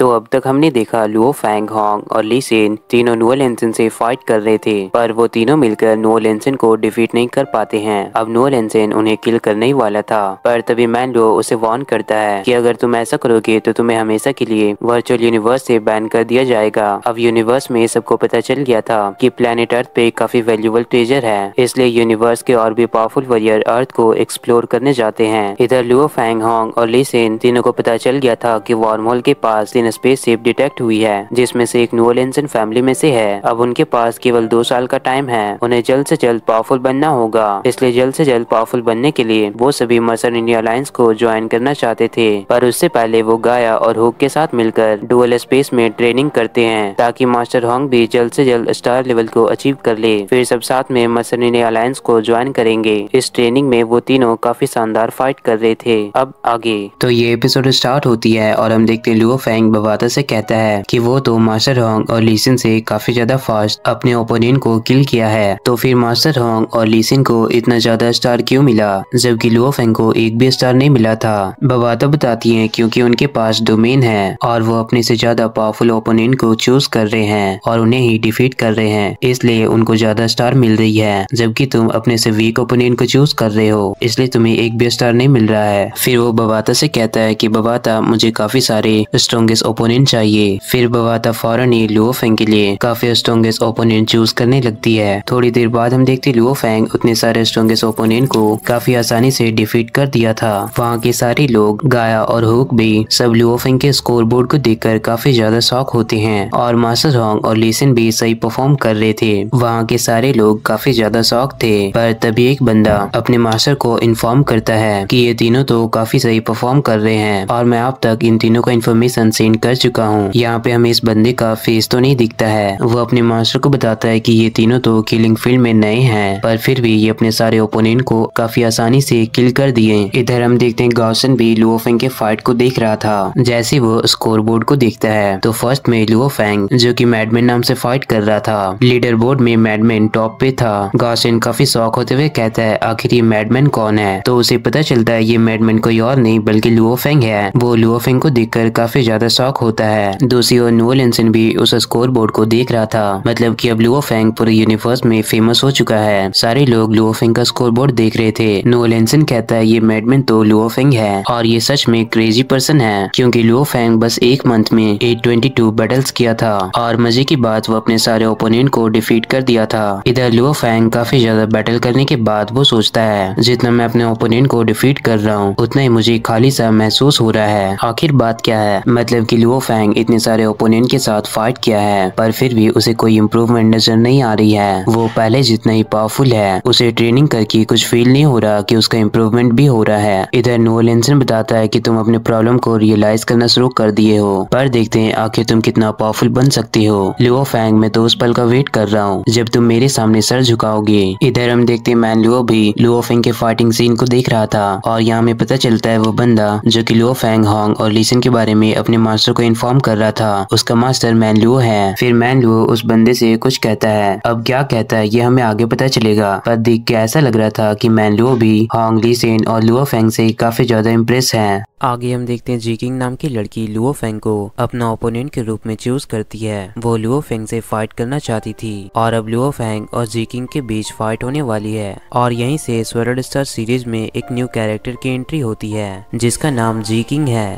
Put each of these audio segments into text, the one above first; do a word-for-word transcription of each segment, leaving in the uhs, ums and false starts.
तो अब तक हमने देखा लुओ फैंग, हॉन्ग और ली सेन तीनों नोएल लेंसन से फाइट कर रहे थे, पर वो तीनों मिलकर नोएल लेंसन को डिफीट नहीं कर पाते हैं। अब नोएल लेंसन उन्हें किल करने ही वाला था, पर तभी मैंडो उसे वार्न करता है कि अगर तुम ऐसा करोगे तो तुम्हें हमेशा के लिए वर्चुअल यूनिवर्स से बैन कर दिया जाएगा। अब यूनिवर्स में सबको पता चल गया था कि प्लेनेट अर्थ पे काफी वैल्यूएबल ट्रेजर है, इसलिए यूनिवर्स के और भी पावरफुल वॉरियर अर्थ को एक्सप्लोर करने जाते हैं। इधर लुओ फैंग, हॉन्ग और ली सेन तीनों को पता चल गया था कि वॉर्म होल के पास तीन स्पेसशिप डिटेक्ट हुई है, जिसमें से एक नोएल लेंसन फैमिली में से है। अब उनके पास केवल दो साल का टाइम है, उन्हें जल्द से जल्द पावरफुल बनना होगा, इसलिए जल्द से जल्द पावरफुल बनने के लिए वो सभी मर्सन इंडिया अलायंस को ज्वाइन करना चाहते थे, पर उससे पहले वो गाया और होक के साथ मिलकर डुअल स्पेस में ट्रेनिंग करते हैं ताकि मास्टर हॉन्ग भी जल्द से जल्द स्टार लेवल को अचीव कर ले, फिर सब साथ में मर्सन इंडिया अलायंस को ज्वाइन करेंगे। इस ट्रेनिंग में वो तीनों काफी शानदार फाइट कर रहे थे। अब आगे तो ये एपिसोड स्टार्ट होती है और हम देखते हैं लुओ फैंग बाबाता से कहता है कि वो तो मास्टर हॉन्ग और ली सेन से काफी ज्यादा फास्ट अपने ओपोनेंट को किल किया है, तो फिर मास्टर हॉन्ग और ली सेन को इतना ज्यादा स्टार क्यों मिला जबकि लुओ फैंग को एक भी स्टार नहीं मिला था। बाबाता बताती है क्योंकि उनके पास डोमेन है और वो अपने से ज्यादा पावरफुल ओपोनेंट को चूज कर रहे हैं और उन्हें ही डिफीट कर रहे हैं, इसलिए उनको ज्यादा स्टार मिल रही है, जबकि तुम अपने से वीक ओपोनेंट को चूज कर रहे हो इसलिए तुम्हें एक भी स्टार नहीं मिल रहा है। फिर वो बाबाता से कहता है कि बाबाता मुझे काफी सारे स्ट्रॉन्गेस्ट ओपोनेंट चाहिए। फिर बाबाता फौरन ही लुओ फैंग के लिए काफी स्ट्रॉन्गेस्ट ओपोनेंट चूज करने लगती है। थोड़ी देर बाद हम देखते लुओ फैंग उतने सारे स्ट्रॉन्गेस्ट ओपोनेंट को काफी आसानी से डिफीट कर दिया था। वहाँ के सारे लोग गाया और हुक भी सब लुओ फैंग के स्कोर बोर्ड को देखकर काफी ज्यादा शॉक होते हैं और मास्टर हॉन्ग और ली सेन भी सही परफॉर्म कर रहे थे। वहाँ के सारे लोग काफी ज्यादा शॉक थे, पर तभी एक बंदा अपने मास्टर को इन्फॉर्म करता है कि ये तीनों तो काफी सही परफॉर्म कर रहे हैं और मैं आप तक इन तीनों का इन्फॉर्मेशन सेंड कर चुका हूँ। यहाँ पे हमें इस बंदे का फेस तो नहीं दिखता है। वो अपने मास्टर को बताता है कि ये तीनों तो किलिंग फील्ड में नए हैं, पर फिर भी ये अपने सारे ओपोनेंट को काफी आसानी से किल कर दिए। इधर हम देखते हैं गौसन भी लुओ फैंग के फाइट को देख रहा था। जैसे वो स्कोर बोर्ड को देखता है तो फर्स्ट में लुओ फैंग जो कि मैडमैन नाम से फाइट कर रहा था, लीडर बोर्ड में मैडमैन टॉप पे था। गौसन काफी शॉक होते हुए कहता है आखिर ये मैडमैन कौन है, तो उसे पता चलता है ये मैडमैन कोई और नहीं बल्कि लुओ फैंग है। वो लुओ फैंग को देखकर काफी ज्यादा शॉक होता है। दूसरी ओर नोएल लेंसन भी उस स्कोर बोर्ड को देख रहा था, मतलब कि अब लुओ फैंग पूरे यूनिवर्स में फेमस हो चुका है। सारे लोग लुओ फैंग का स्कोर बोर्ड देख रहे थे। नोएल लेंसन कहता है ये मैडमैन तो लुओ फैंग है और ये सच में क्रेजी पर्सन है, क्योंकि लुओ फैंग बस एक मंथ में आठ सौ बाईस बैटल्स किया था और मजे की बात वो अपने सारे ओपोनेंट को डिफीट कर दिया था। इधर लुओ फैंग काफी ज्यादा बैटल करने के बाद वो सोचता है जितना मैं अपने ओपोनेंट को डिफीट कर रहा हूँ उतना ही मुझे खाली सा महसूस हो रहा है, आखिर बात क्या है। मतलब कि लुओ फैंग इतने सारे ओपोनेंट के साथ फाइट किया है पर फिर भी उसे कोई इम्प्रूवमेंट नजर नहीं आ रही है। वो पहले जितना ही पावरफुल है, उसे ट्रेनिंग करके कुछ फील नहीं हो रहा कि उसका इम्प्रूवमेंट भी हो रहा है। इधर नोएल लेंसन बताता है कि तुम अपने प्रॉब्लम को रियलाइज करना शुरू कर दिए हो, पर देखते हैं आखिर तुम कितना पावरफुल बन सकती हो। लुओ फैंग मैं तो उस पल का वेट कर रहा हूँ जब तुम मेरे सामने सर झुकाओगे। इधर हम देखते हैं मैन लुओ भी लुओ फैंग के फाइटिंग सीन को देख रहा था और यहाँ में पता चलता है वो बंदा जो कि लुओ फैंग, हॉन्ग और ली सेन के बारे में अपने मास्टर को इन्फॉर्म कर रहा था, उसका मास्टर मैन लुओ है। फिर मैन लुओ उस बंदे से कुछ कहता है। अब क्या कहता है ये हमें आगे पता चलेगा, पर देख के ऐसा लग रहा था कि मैन लुओ भी हॉन्ग, ली सेन और लुओ फैंग से काफी ज्यादा इम्प्रेस है। आगे हम देखते हैं जी किंग नाम की लड़की लुओ फैंग को अपना ओपोनेंट के रूप में चूज करती है। वो लुओ फैंग से फाइट करना चाहती थी और अब लुओ फैंग और जी किंग के बीच फाइट होने वाली है और यहीं से स्वॉर्ड स्टार सीरीज में एक न्यू कैरेक्टर की एंट्री होती है जिसका नाम जी किंग है।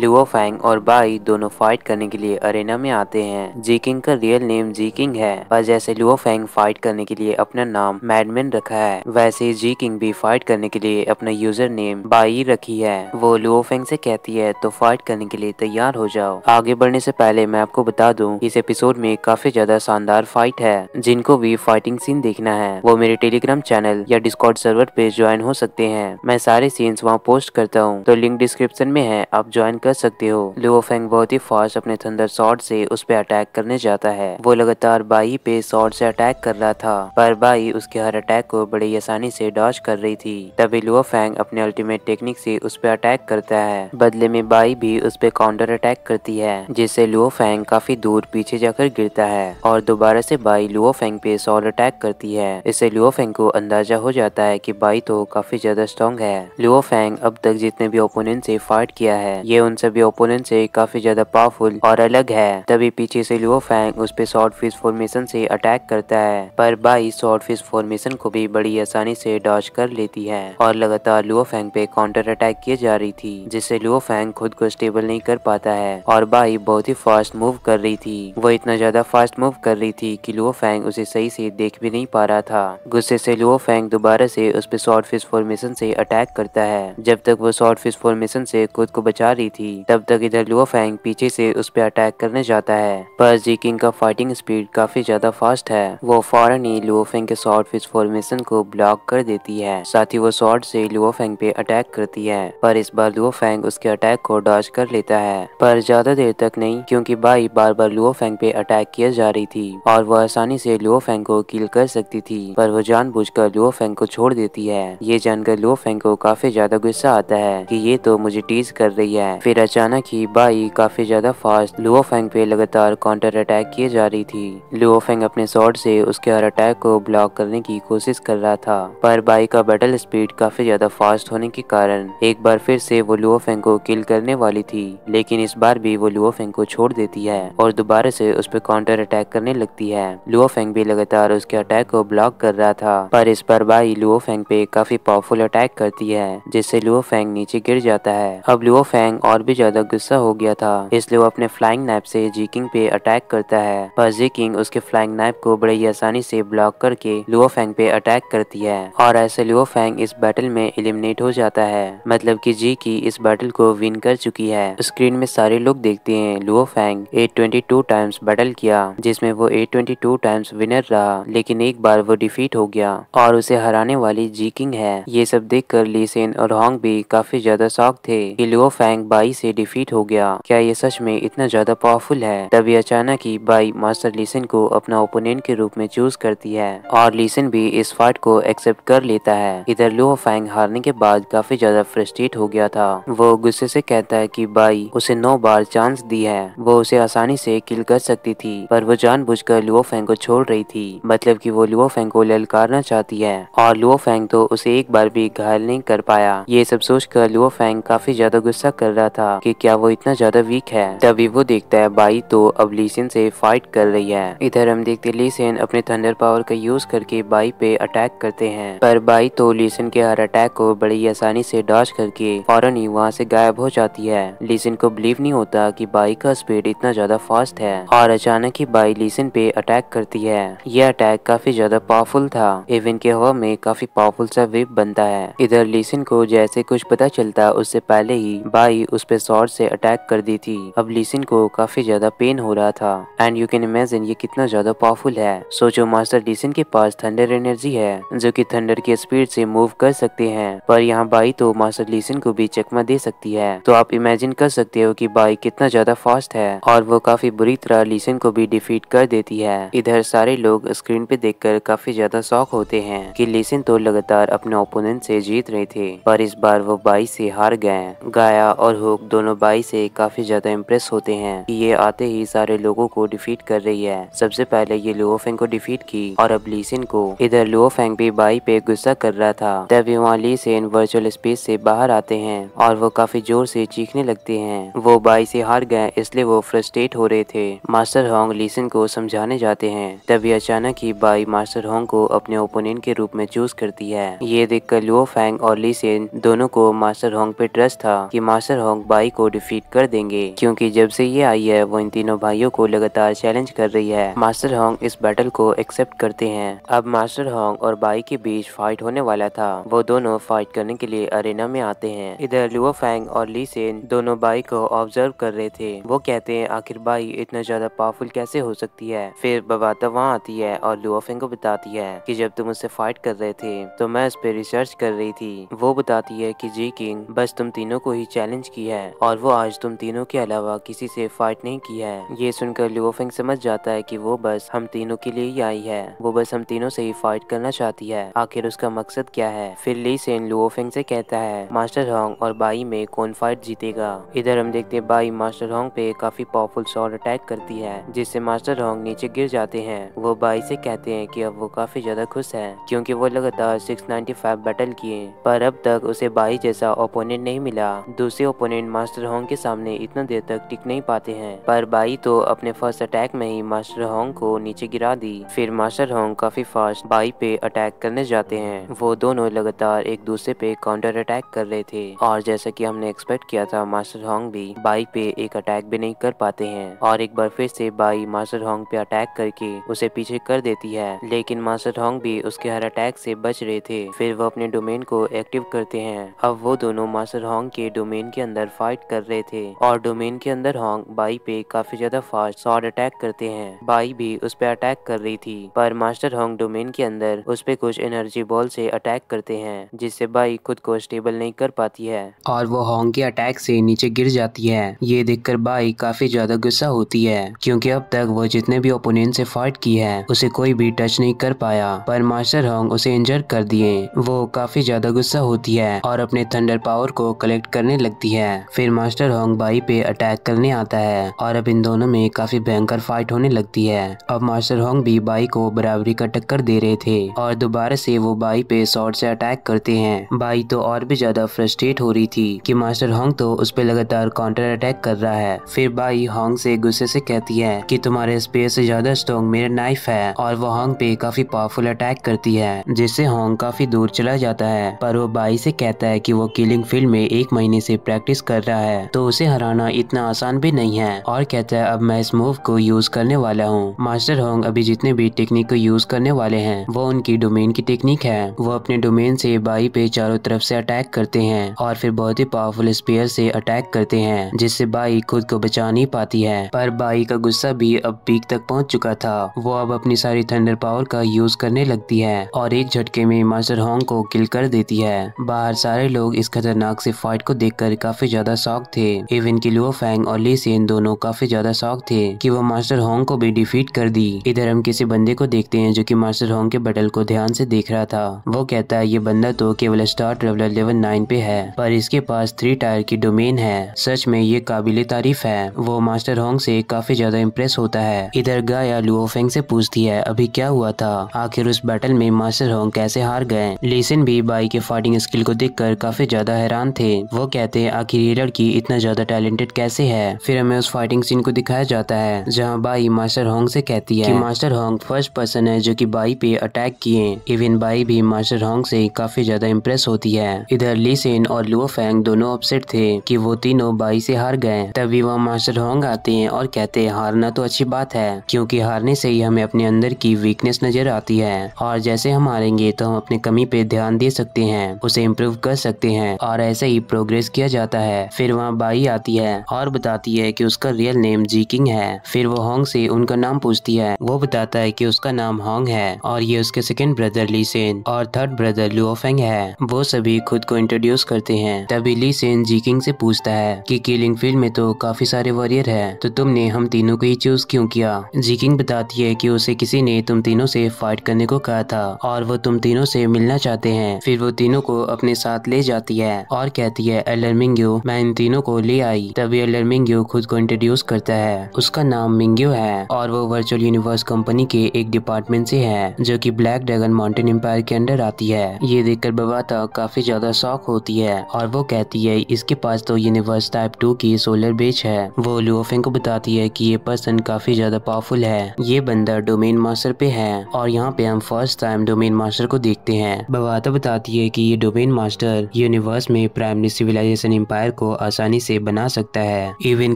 लुओ फेंग और बाई दोनों फाइट करने के लिए अरेना में आते हैं। जी किंग का रियल नेम जी किंग है, पर जैसे लुओ फेंग फाइट करने के लिए अपना नाम मैडमैन रखा है, वैसे जी किंग भी फाइट करने के लिए अपना यूजर नेम बाई रखी है। वो लुओ फेंग से कहती है तो फाइट करने के लिए तैयार हो जाओ। आगे बढ़ने से पहले मैं आपको बता दूं इस एपिसोड में काफी ज्यादा शानदार फाइट है। जिनको भी फाइटिंग सीन देखना है वो मेरे टेलीग्राम चैनल या डिस्कॉर्ड सर्वर पे ज्वाइन हो सकते हैं। मैं सारे सीन्स वहाँ पोस्ट करता हूँ, तो लिंक डिस्क्रिप्शन में है, आप ज्वाइन कर सकते हो। लुओ फेंग बहुत ही फास्ट अपने थंडर शॉट से उस पे अटैक करने जाता है। वो लगातार बाई पे शॉट से अटैक कर रहा था, पर बाई उसके हर अटैक को बड़ी आसानी से डॉज कर रही थी। तभी लुओ फेंग अपने अल्टीमेट टेक्निक से उस पे अटैक करता है। बदले में बाई भी उस पे काउंटर अटैक करती है, जिससे लुओ फेंग काफी दूर पीछे जाकर गिरता है और दोबारा से बाई लुओ फेंग पे शॉट अटैक करती है। इससे लुओ फेंग को अंदाजा हो जाता है कि बाई तो काफी ज्यादा स्ट्रॉन्ग है। लुओ फेंग अब तक जितने भी ओपोनेंट से फाइट किया है ये उन सभी ओपोनेंट से काफी ज्यादा पावरफुल और अलग है। तभी पीछे से लुओ फेंग उस पे शॉर्ट फिश फॉर्मेशन से अटैक करता है, पर बाई शॉर्ट फिश फॉर्मेशन को भी बड़ी आसानी से डॉज कर लेती है और लगातार लुओ फेंग पे काउंटर अटैक किए जा रही थी, जिससे लुओ फेंग खुद को स्टेबल नहीं कर पाता है। और बाई बहुत ही फास्ट मूव कर रही थी, वो इतना ज्यादा फास्ट मूव कर रही थी कि लुओ फेंग उसे सही से देख भी नहीं पा रहा था। गुस्से से लुओ फेंग दोबारा से उस पे शॉर्ट फिश फॉर्मेशन से अटैक करता है। जब तक वो शॉर्ट फिश फॉर्मेशन से खुद को बचा रही थी तब तक इधर लुओ फेंग पीछे से उस पे अटैक करने जाता है, पर जी किंग का फाइटिंग स्पीड काफी ज्यादा फास्ट है। वो फौरन ही लुओ फेंग के शॉर्ट फिश फॉर्मेशन को ब्लॉक कर देती है, साथ ही वो शॉर्ट से लुओ फेंग पे अटैक करती है, पर इस बार लुओ फेंग उसके अटैक को डॉज कर लेता है, पर ज्यादा देर तक नहीं, क्योंकि बाई बार बार लुओ फेंग पे अटैक किया जा रही थी और वह आसानी से लुओ फेंग को किल कर सकती थी, पर वो जानबूझकर लुओ फेंग को छोड़ देती है। ये जानकर लुओ फेंग को काफी ज्यादा गुस्सा आता है कि ये तो मुझे टीज कर रही है। फिर अचानक ही बाई काफी ज्यादा फास्ट लुओ फेंग पे लगातार काउंटर अटैक किए जा रही थी। लुओ फेंग अपने शॉट से उसके हर अटैक को ब्लॉक करने की कोशिश कर रहा था, पर बाई का बैटल स्पीड काफी ज्यादा फास्ट होने के कारण एक बार फिर से वो लुओ फेंग को किल करने वाली थी, लेकिन इस बार भी वो लुओ फेंग को छोड़ देती है और दोबारा से उस पर काउंटर अटैक करने लगती है। लुओ फेंग भी लगातार उसके अटैक को ब्लॉक कर रहा था, पर इस पर बाई लुओ फेंग पे काफी पावरफुल अटैक करती है, जिससे लुओ फेंग नीचे गिर जाता है। अब लुओ फेंग और भी ज्यादा गुस्सा हो गया था, इसलिए वो अपने फ्लाइंग नाइफ से जी किंग पे अटैक करता है, पर जी किंग उसके फ्लाइंग नाइफ को बड़े ही आसानी से ब्लॉक करके लुओ फेंग पे अटैक करती है और ऐसे लुओ फेंग इस बैटल में एलिमिनेट हो जाता है। मतलब कि जी की इस बैटल को विन कर चुकी है। स्क्रीन में सारे लोग देखते हैं लुओ फेंग आठ सौ बाईस टाइम्स बैटल किया, जिसमें वो आठ सौ बाईस टाइम्स विनर रहा, लेकिन एक बार वो डिफीट हो गया और उसे हराने वाली जी किंग है। ये सब देखकर ली सेन और हॉन्ग भी काफी ज्यादा शॉक थे कि लुओ फेंग बाई से डिफीट हो गया, क्या ये सच में इतना ज्यादा पावरफुल है। तभी अचानक ही बाई मास्टर ली सेन को अपना ओपोनेंट के रूप में चूज करती है और ली सेन भी इस फाइट को एक्सेप्ट कर लेता है। इधर लुओ फेंग हारने के बाद काफी ज्यादा फ्रस्ट्रेट हो गया था। वो गुस्से से कहता है कि बाई उसे नौ बार चांस दी है, वो उसे आसानी से किल कर सकती थी, पर वो जानबूझकर लुओ फेंग को छोड़ रही थी। मतलब कि वो लुओ फेंग को ललकारना चाहती है और लुओ फेंग तो उसे एक बार भी घायल नहीं कर पाया। ये सब सोचकर लुओ फेंग काफी ज्यादा गुस्सा कर रहा था कि क्या वो इतना ज्यादा वीक है। तभी वो देखता है बाई तो अब ली सेन से फाइट कर रही है। इधर हम देखते ली सेन अपने थंडर पावर का यूज करके बाई पे अटैक करते हैं, पर बाई तो ली सेन के हर अटैक को बड़ी आसानी से डॉज करके फौरन ही वहाँ से गायब हो जाती है। ली सेन को बिलीव नहीं होता कि बाई का स्पीड इतना ज्यादा फास्ट है और अचानक ही बाई ली सेन पे अटैक करती है। यह अटैक काफी ज्यादा पावरफुल था, इवन के हवा में काफी पावरफुल सा वेव बनता है। इधर ली सेन को जैसे कुछ पता चलता उससे पहले ही बाई उस पे शॉर्ट से अटैक कर दी थी। अब ली सेन को काफी ज्यादा पेन हो रहा था एंड यू कैन इमेजिन ये कितना ज्यादा पावरफुल है। सोचो मास्टर ली सेन के पास थंडर एनर्जी है जो कि थंडर की स्पीड से मूव कर सकते हैं, पर यहाँ बाई तो मास्टर ली सेन को भी चकमा दे सकती है। तो आप इमेजिन कर सकते हो कि बाई कितना ज्यादा फास्ट है और वो काफी बुरी तरह ली सेन को भी डिफीट कर देती है। इधर सारे लोग स्क्रीन पे देखकर काफी ज्यादा शॉक होते हैं कि ली सेन तो लगातार अपने ओपोनेंट से जीत रहे थे, पर इस बार वो बाई से हार गए। गाया और हुक दोनों बाई से काफी ज्यादा इम्प्रेस होते हैं कि ये आते ही सारे लोगों को डिफीट कर रही है। सबसे पहले ये लुओ फेंग को डिफीट की और अब ली सेन को। इधर लुओ फेंग भी बाई पे गुस्सा कर रहा था, तभी वहाँ ली सेन वर्चुअल स्पेस से बाहर आते हैं और वो काफी जोर से चीखने लगते हैं। वो बाई से हार गए इसलिए वो फ्रस्ट्रेट हो रहे थे। मास्टर हॉन्ग ली सेन को समझाने जाते हैं, तभी अचानक ही बाई मास्टर हॉन्ग को अपने ओपोनेंट के रूप में चूज करती है। ये देखकर लुओ फेंग और ली सेन दोनों को मास्टर हॉन्ग पे ट्रस्ट था कि मास्टर हॉन्ग बाई को डिफीट कर देंगे, क्योंकि जब से ये आई है वो इन तीनों भाइयों को लगातार चैलेंज कर रही है। मास्टर हॉन्ग इस बैटल को एक्सेप्ट करते हैं। अब मास्टर हॉन्ग और बाई के बीच फाइट होने वाला था। वो दोनों फाइट करने के लिए अरेना में आते हैं। इधर लुओ फेंग और ली सेन दोनों बाई को ऑब्जर्व कर रहे थे। वो कहते हैं आखिर बाई इतना ज्यादा पावरफुल कैसे हो सकती है। फिर बबाता वहाँ आती है और लुओ फेंग को बताती है कि जब तुम उससे फाइट कर रहे थे तो मैं इस पे रिसर्च कर रही थी। वो बताती है कि जी किंग बस तुम तीनों को ही चैलेंज की है और वो आज तुम तीनों के अलावा किसी से फाइट नहीं की है। ये सुनकर लुओ फेंग समझ जाता है कि वो बस हम तीनों के लिए ही आई है, वो बस हम तीनों से ही फाइट करना चाहती है, आखिर उसका मकसद क्या है। फिर ली सेन लुओ फेंग से कहता है मास्टर हॉन्ग और बाई में कौन फाइट जीतेगा। इधर हम देखते हैं बाई मास्टर हॉन्ग पे काफी पावरफुल शॉट अटैक करती है, जिससे मास्टर हॉन्ग नीचे गिर जाते हैं। वो बाई से कहते हैं कि अब वो काफी ज्यादा खुश है, क्योंकि वो लगातार सिक्स नाइन्टी फाइव बैटल किए पर अब तक उसे बाई जैसा ओपोनेंट नहीं मिला। दूसरे ओपोनेंट मास्टर हॉन्ग के सामने इतना देर तक टिक नहीं पाते हैं, पर बाई तो अपने फर्स्ट अटैक में ही मास्टर हॉन्ग को नीचे गिरा दी। फिर मास्टर हॉन्ग काफी फास्ट बाई पे अटैक करने जाते हैं। वो दोनों लगातार एक दूसरे पे काउंटर अटैक कर रहे थे और जैसा कि हमने एक्सपेक्ट किया था मास्टर हॉन्ग भी बाई पे एक अटैक भी नहीं कर पाते हैं। और एक बार फिर से बाई मास्टर हॉन्ग पे अटैक करके उसे पीछे कर देती है, लेकिन मास्टर हॉन्ग भी उसके हर अटैक से बच रहे थे। फिर वो अपने डोमेन को एक्टिव करते हैं। अब वो दोनों मास्टर हॉन्ग के डोमेन के अंदर फाइट कर रहे थे और डोमेन के अंदर हॉन्ग बाई पे काफी ज्यादा फास्ट शॉट अटैक करते हैं। बाई भी उस पे अटैक कर रही थी, पर मास्टर हॉन्ग डोमेन के अंदर उस पे कुछ एनर्जी बॉल से अटैक करते हैं, जिससे बाई खुद को स्टेबल नहीं कर पाती है और वो हॉन्ग के अटैक से नीचे गिर जाती है। ये देखकर बाई काफी ज्यादा गुस्सा होती है, क्योंकि अब तक वो जितने भी ओपोनेंट से फाइट की है उसे कोई भी टच नहीं कर पाया, पर मास्टर हॉन्ग उसे इंजर कर दिए। वो काफी ज्यादा गुस्सा होती है और अपने थंडर पावर को कलेक्ट करने लगती है। फिर मास्टर हॉन्ग बाई पे अटैक करने आता है और अब इन दोनों में काफी भयंकर फाइट होने लगती है। अब मास्टर हॉन्ग भी बाई को बराबरी का टक्कर दे रहे थे और दोबारा से वो बाई पे शॉट से अटैक करते हैं। बाई तो और भी ज्यादा फ्रस्ट्रेट हो रही थी कि मास्टर हॉन्ग तो उस पे लगातार काउंटर अटैक कर रहा है। फिर बाई हॉन्ग से गुस्से से कहती है कि तुम्हारे स्पेयर से ज्यादा स्ट्रॉन्ग मेरा नाइफ है, और वो हॉन्ग पे काफी पावरफुल अटैक करती है, जिससे हॉन्ग काफी दूर चला जाता है। पर वो बाई से कहता है कि वो किलिंग फील्ड में एक महीने से प्रैक्टिस कर रहा है तो उसे हराना इतना आसान भी नहीं है, और कहता है अब मैं इस मूव को यूज करने वाला हूँ। मास्टर हॉन्ग अभी जितने भी टेक्निक को यूज करने वाले हैं वो उनकी डोमेन की टेक्निक है। वो अपने डोमेन से बाई पे चारों तरफ से अटैक करते हैं और फिर बहुत ही पावरफुल स्पेयर से अटैक करते हैं, जिससे बाई खुद को बचा नहीं पाती है। पर बाई का गुस्सा भी अब पीक तक पहुँच चुका था। वो अब अपनी सारी थंडर पावर का यूज करने लगती है और एक झटके में मास्टर हॉन्ग को किल कर देती है। बाहर सारे लोग इस खतरनाक से फाइट को देखकर काफी ज्यादा शॉक थे। इवन कि लुओ फेंग और ली सेन दोनों काफी ज्यादा शॉक थे कि वो मास्टर हॉन्ग को भी डिफीट कर दी। इधर हम किसी बंदे को देखते हैं जो कि मास्टर हॉन्ग के बैटल को ध्यान से देख रहा था। वो कहता है ये बंदा तो केवल स्टार ट्रेवलर लेवल नाइन पे है, पर इसके पास थ्री टायर की डोमेन है, सच में ये काबिले तारीफ है। वो मास्टर हॉन्ग से काफी ज्यादा इम्प्रेस होता है। इधर गाया लुओ फेंग से पूछती है अभी क्या हुआ था, आखिर उस बैटल में मास्टर हॉन्ग कैसे हार गए। ली सेन भी बाई के फाइटिंग स्किल को देखकर काफी ज्यादा हैरान थे। वो कहते हैं आखिर ये लड़की इतना ज्यादा टैलेंटेड कैसे है। फिर हमें उस फाइटिंग सीन को दिखाया जाता है जहाँ बाई मास्टर हॉन्ग से कहती है कि मास्टर हॉन्ग फर्स्ट पर्सन है जो कि बाई पे अटैक किए। इवन बाई भी मास्टर हॉन्ग से काफी ज्यादा इम्प्रेस होती है। इधर ली सेन और लुओ फेंग दोनों अपसेट थे कि वो तीनों बाई से हार गए। तभी वहाँ मास्टर हॉन्ग आते हैं और कहते हैं हारना तो अच्छी बात है, क्योंकि हारने से ही हमें अपने अंदर की वीकनेस नजर आती है, और जैसे हम हारेंगे तो हम अपने कमी पे ध्यान दे सकते हैं, उसे इम्प्रूव कर सकते हैं और ऐसे ही प्रोग्रेस किया जाता है। फिर वहाँ बाई आती है और बताती है कि उसका रियल नेम जी किंग है। फिर वो हॉन्ग से उनका नाम पूछती है। वो बताता है कि उसका नाम हॉन्ग है और ये उसके सेकेंड ब्रदर ली सेन और थर्ड ब्रदर लुओ फेंग है। वो सभी खुद को इंट्रोड्यूस करते हैं। तभी ली सेन जी किंग से पूछता है कि किलिंग फील्ड में तो काफी सारे वॉरियर है, तो तुमने हम तीनों को ही चूज क्यों किया। जी किंग बताती है कि उसे किसी ने तुम तीनों से फाइट करने को कहा था और वो तुम तीनों से मिलना चाहते हैं। फिर वो तीनों को अपने साथ ले जाती है और कहती है एल्डर मिंग्यू मैं इन तीनों को ले आई। तभी एल्डर मिंग्यू खुद को इंट्रोड्यूस करता है, उसका नाम मिंग्यू है और वो वर्चुअल यूनिवर्स कंपनी के एक डिपार्टमेंट से है जो कि ब्लैक ड्रैगन माउंटेन एम्पायर के अंडर आती है। ये देखकर बबाता काफी ज्यादा शॉक होती है और वो कहती है इसके पास तो यूनिवर्स टाइप टू की सोलर बेच है। वो लुओ फेंग को बताती है कि ये पर्सन काफी ज्यादा पावरफुल है, ये बंदा डोमेन मास्टर पे है और यहाँ पे हम फर्स्ट टाइम डोमेन मास्टर को देखते हैं। बबाता बताती है कि ये डोमेन मास्टर यूनिवर्स में प्राइमरी सिविलाइजेशन एम्पायर को आसानी से बना सकता है, इवन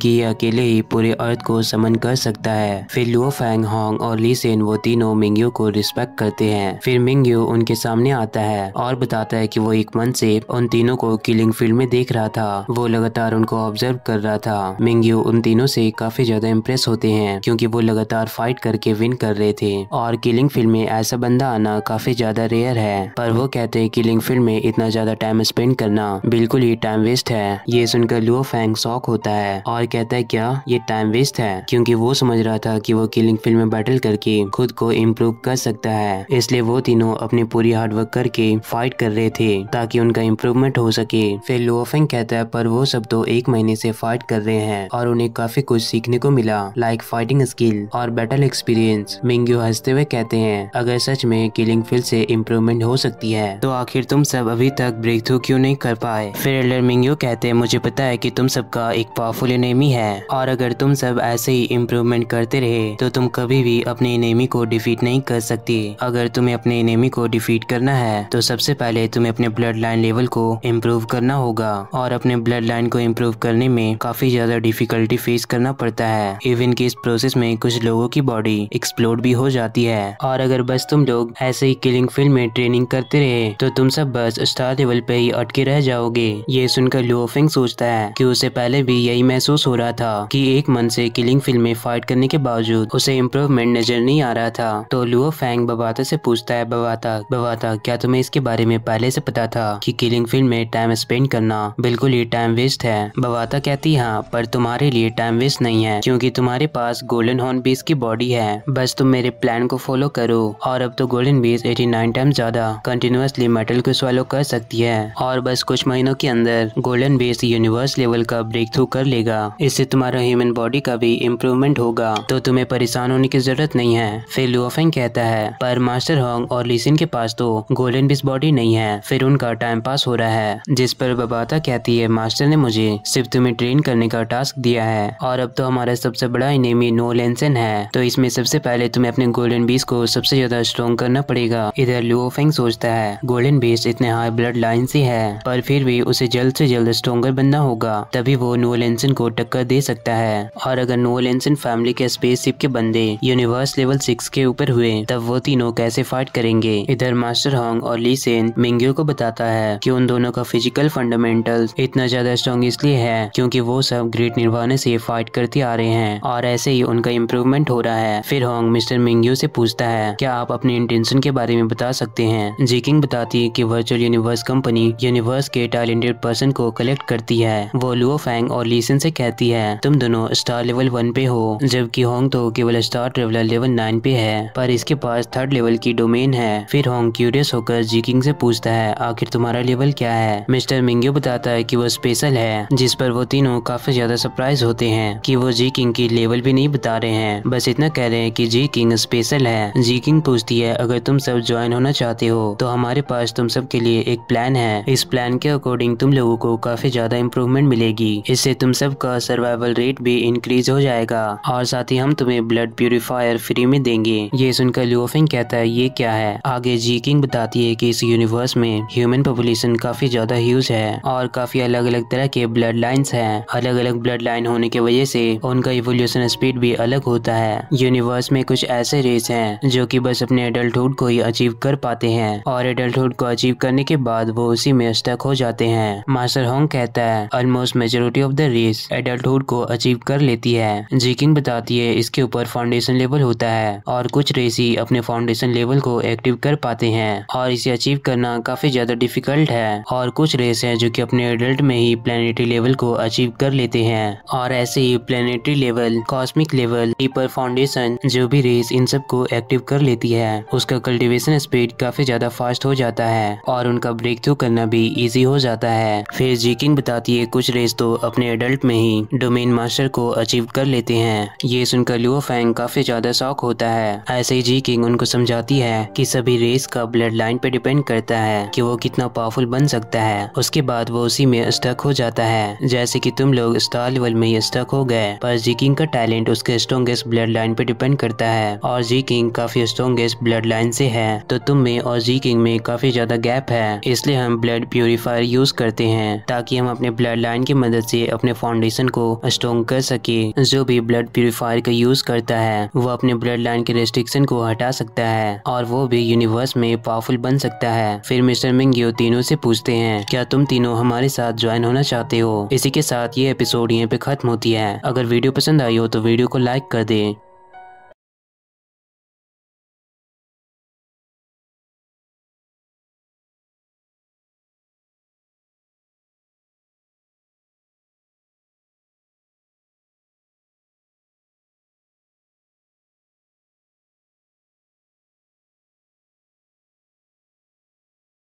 कि यह अकेले ही पूरे अर्थ को समन कर सकता है। फिर लुओ फैंग, हॉन्ग और ली सेन वो तीनों मिंग्यू को रिस्पेक्ट करते हैं। फिर मिंग्यू उनके सामने आता है और बताता है कि वो एक मन से उन तीनों को किलिंग फील्ड में देख रहा था, वो लगातार उनको ऑब्जर्व कर रहा था। मिंग्यू उन तीनों से काफी ज्यादा इम्प्रेस होते हैं क्योंकि वो लगातार फाइट करके विन कर रहे थे और किलिंग फील्ड में ऐसा बंदा आना काफी ज्यादा रेयर है, पर वो कहते हैं किलिंग फील्ड में इतना ज्यादा टाइम स्पेंड करना बिल्कुल ही टाइम वेस्ट है। ये सुनकर लुओ फैंग शॉक होता है और कहता है क्या ये टाइम वेस्ट है, क्योंकि वो समझ रहा था कि वो किलिंग फील्ड में बैटल करके खुद को इम्प्रूव कर सकता है, इसलिए वो तीनों अपनी पूरी हार्डवर्क करके फाइट कर रहे थे ताकि उनका इम्प्रूवमेंट हो सके। फिर लुओ फैंग कहता है पर वो सब तो एक महीने से फाइट कर रहे हैं और उन्हें काफी कुछ सीखने को मिला, लाइक फाइटिंग स्किल और बैटल एक्सपीरियंस। मिंग्यू हंसते हुए कहते हैं अगर सच में किलिंग फील्ड से इम्प्रूवमेंट हो सकती है तो आखिर तुम सब अभी तक ब्रेक थ्रू क्यों नहीं कर पाए। फिर एल्डर मिंग्यू कहते हैं मुझे पता है कि तुम सबका एक पावरफुल एनिमी है और अगर तुम सब ऐसे ही इम्प्रूवमेंट करते रहे तो तुम कभी भी अपने एनिमी को डिफीट नहीं कर सकती। अगर तुम्हें अपने एनिमी को डिफीट करना है तो सबसे पहले तुम्हें अपने ब्लड लाइन लेवल को इम्प्रूव करना होगा और अपने ब्लड लाइन को इम्प्रूव करने में काफी ज्यादा डिफिकल्टी फेस करना पड़ता है, इवन कि इस प्रोसेस में कुछ लोगों की बॉडी एक्सप्लोड भी हो जाती है। और अगर बस तुम लोग ऐसे ही किलिंग फील्ड में ट्रेनिंग करते रहे तो तुम सब बस स्टार लेवल पे ही अटके रह जाओगे। ये सुनकर लुओ फैंग सोचता है कि उसे पहले भी यही महसूस हो रहा था कि एक मन से किलिंग फील्ड में फाइट करने के बावजूद उसे इम्प्रूवमेंट नजर नहीं आ रहा था। तो लुओ फैंग बबाता से पूछता है बबाता बबाता क्या तुम्हें इसके बारे में पहले से पता था कि किलिंग फील्ड में टाइम स्पेंड करना बिल्कुल ही टाइम वेस्ट है। बबाता कहती है हाँ, पर तुम्हारे लिए टाइम वेस्ट नहीं है क्योंकि तुम्हारे पास गोल्डन हॉर्न बीस्ट की बॉडी है, बस तुम मेरे प्लान को फॉलो करो। और अब तो गोल्डन बीस्ट नवासी टाइम्स ज्यादा कंटिन्यूअसली मेटल को स्वैलो कर सकती है और बस कुछ महीनों के अंदर गोल्डन बीस्ट यूनिवर्स लेवल का ब्रेक थ्रू कर लेगा, इससे तुम्हारा ह्यूमन बॉडी का भी इम्प्रूवमेंट होगा, तो तुम्हें परेशान होने की जरूरत नहीं है। फिर लुओ फैंग कहता है पर मास्टर हॉन्ग और ली सेन के पास तो गोल्डन बीस्ट बॉडी नहीं है, फिर उनका टाइम पास हो रहा है। जिस पर बबाता कहती है मास्टर ने मुझे सिर्फ तुम्हें ट्रेन करने का टास्क दिया है और अब तो हमारा सबसे बड़ा एनिमी नोएल है, तो इसमें सबसे पहले तुम्हें अपने गोल्डन बीस्ट को सबसे ज्यादा स्ट्रॉन्ग करना पड़ेगा। इधर लुओ फैंग सोचता है गोल्डन बीस्ट इतने हाई ब्लड लाइन से है पर फिर भी उसे जल्द से जल्द स्ट्रॉन्गर बनना होगा, तभी वो नोएल को टक्कर दे सकता है। और अगर नोएल फैमिली के स्पेसशिप के बंदे यूनिवर्स लेवल सिक्स के ऊपर हुए तब वो तीनों कैसे फाइट करेंगे। इधर मास्टर हॉन्ग और ली सेन मिंग्यू को बताता है कि उन दोनों का फिजिकल फंडामेंटल्स इतना ज्यादा स्ट्रॉन्ग इसलिए है क्योंकि वो सब ग्रेट निर्वाणे से फाइट करते आ रहे हैं और ऐसे ही उनका इम्प्रूवमेंट हो रहा है। फिर हॉन्ग मिस्टर मिंग्यू से पूछता है क्या आप अपने इंटेंशन के बारे में बता सकते हैं। जी किंग बताती है कि वर्चुअल यूनिवर्स कंपनी यूनिवर्स के टैलेंटेड पर्सन को कलेक्ट करती है। वो लुओ फैंग और ली सेन से कहती है तुम दोनों स्टार लेवल वन पे हो, जबकि हॉन्ग तो केवल स्टार ट्रेवलर लेवल नाइन पे है पर इसके पास थर्ड लेवल की डोमेन है। फिर हॉन्ग क्यूरियस होकर जी किंग से पूछता है आखिर तुम्हारा लेवल क्या है। मिस्टर मिंग्यू बताता है कि वो स्पेशल है, जिस पर वो तीनों काफी ज्यादा सरप्राइज होते हैं कि वो जी किंग की लेवल भी नहीं बता रहे हैं, बस इतना कह रहे हैं कि जी किंग स्पेशल है। जी किंग पूछती है अगर तुम सब ज्वाइन होना चाहते हो तो हमारे पास तुम सब के लिए एक प्लान है, इस प्लान के अकॉर्डिंग तुम लोगों को काफी ज्यादा इम्प्रूवमेंट मिलेगी, इससे तुम सब का सर्वाइवल रेट भी इंक्रीज हो जाएगा और साथ ही हम तुम्हें ब्लड प्यूरिफायर फ्री में देंगे। ये सुनकर लुओ फैंग कहता है ये क्या है। आगे जी किंग बताती है कि इस यूनिवर्स में ह्यूमन पॉपुलेशन काफी ज्यादा ह्यूज है और काफी अलग अलग तरह के ब्लड लाइन्स हैं। अलग अलग ब्लड लाइन होने की वजह से उनका इवोल्यूशन स्पीड भी अलग होता है। यूनिवर्स में कुछ ऐसे रेस हैं जो कि बस अपने एडल्टहुड को ही अचीव कर पाते हैं और एडल्टहुड को अचीव करने के बाद वो उसी में स्टक हो जाते हैं। मास्टर हॉन्ग कहता है almost majority of the race adulthood को अचीव कर लेती है। जी किंग बताती है इसके ऊपर फाउंडेशन लेवल होता है और कुछ रेस ही अपने फाउंडेशन लेवल को एक्टिव कर पाते हैं और इसे अचीव करना काफी ज्यादा डिफिकल्ट है, और कुछ रेस है जो की अपने एडल्ट में ही प्लेनेटरी लेवल को अचीव कर लेते हैं। और ऐसे ही planetary level, cosmic level, deeper foundation, जो भी रेस इन सब को एक्टिव कर लेती है उसका कल्टीवेशन स्पीड काफी ज्यादा फास्ट हो जाता है और उनका ब्रेक थ्रू करना भी इजी हो जाता है। फिर जी किंग बताती है कुछ रेस तो अपने एडल्ट में ही डोमेन मास्टर को अचीव कर लेते हैं। ये सुनकर लुओ फैंग काफी ज्यादा शॉक होता है। ऐसे ही जी किंग उनको समझाती है कि सभी रेस का ब्लड लाइन पे डिपेंड करता है कि वो कितना पावरफुल बन सकता है, उसके बाद वो उसी में स्टक हो जाता है। जैसे कि तुम लोग स्टार लेवल में ही स्टक हो गए, पर जी किंग का टैलेंट उसके स्ट्रॉन्गेस्ट ब्लड लाइन पे डिपेंड करता है और जी किंग काफी स्ट्रॉन्गेस्ट ब्लड लाइन से है, तो तुम में और जी किंग में काफी ज्यादा गैप है, इसलिए हम ब्लड प्यूरिफायर यूज करते हैं ताकि हम हम अपने ब्लड लाइन की मदद से अपने फाउंडेशन को स्ट्रॉन्ग कर सके। जो भी ब्लड प्यूरिफायर का यूज करता है वो अपने ब्लड लाइन के रेस्ट्रिक्शन को हटा सकता है और वो भी यूनिवर्स में पावरफुल बन सकता है। फिर मिस्टर मिंग्यू तीनों से पूछते हैं क्या तुम तीनों हमारे साथ ज्वाइन होना चाहते हो। इसी के साथ ये एपिसोड यहीं पे खत्म होती है। अगर वीडियो पसंद आई हो तो वीडियो को लाइक कर दे।